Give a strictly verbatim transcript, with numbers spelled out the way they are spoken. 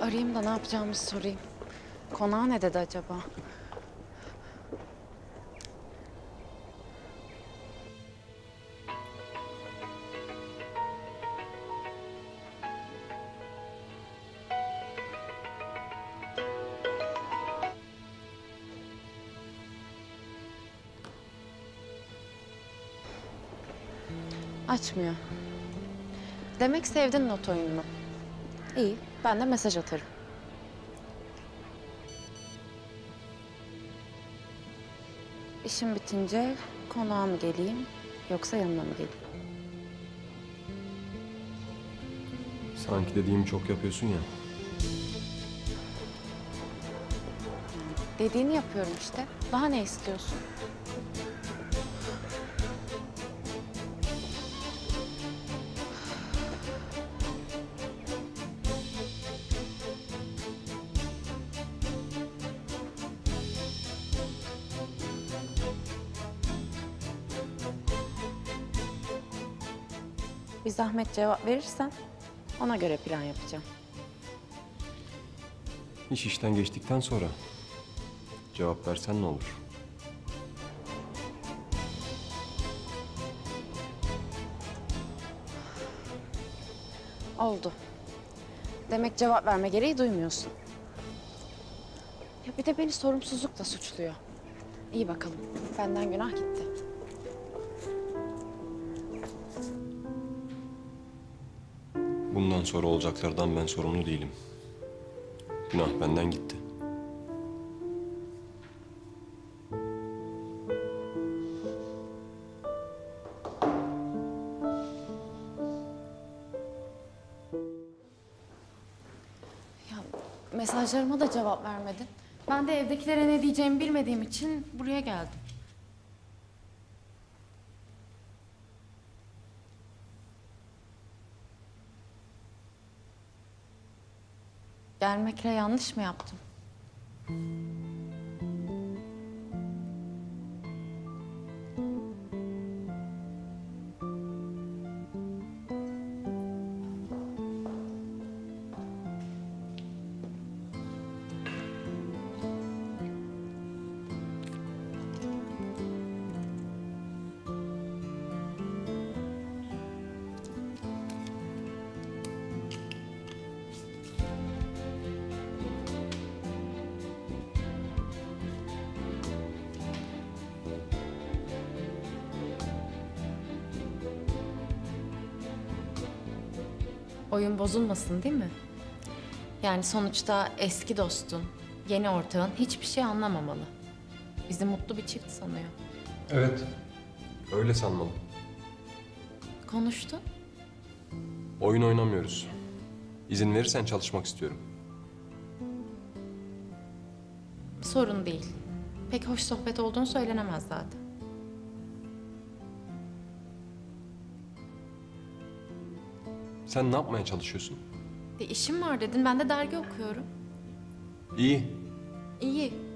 Arayayım da ne yapacağımı sorayım. Konağa ne dedi acaba? Açmıyor. Demek sevdin not oyununu. İyi, ben de mesaj atarım. İşim bitince konağa mı geleyim, yoksa yanına mı geleyim? Sanki dediğimi çok yapıyorsun ya. Dediğini yapıyorum işte. Daha ne istiyorsun? Bir zahmet cevap verirsen ona göre plan yapacağım. İş işten geçtikten sonra cevap versen ne olur? Oldu. Demek cevap verme gereği duymuyorsun. Ya bir de beni sorumsuzlukla suçluyor. İyi bakalım, benden günah gitti. Bundan sonra olacaklardan ben sorumlu değilim. Günah benden gitti. Ya mesajlarıma da cevap vermedin. Ben de evdekilere ne diyeceğimi bilmediğim için buraya geldim. Gelmekle yanlış mı yaptım? Oyun bozulmasın değil mi? Yani sonuçta eski dostun, yeni ortağın hiçbir şey anlamamalı. Bizi mutlu bir çift sanıyor. Evet, öyle sanmalı. Konuştun. Oyun oynamıyoruz. İzin verirsen çalışmak istiyorum. Sorun değil. Pek hoş sohbet olduğunu söylenemez zaten. Sen ne yapmaya çalışıyorsun? E, işim var dedin, ben de dergi okuyorum. İyi. İyi.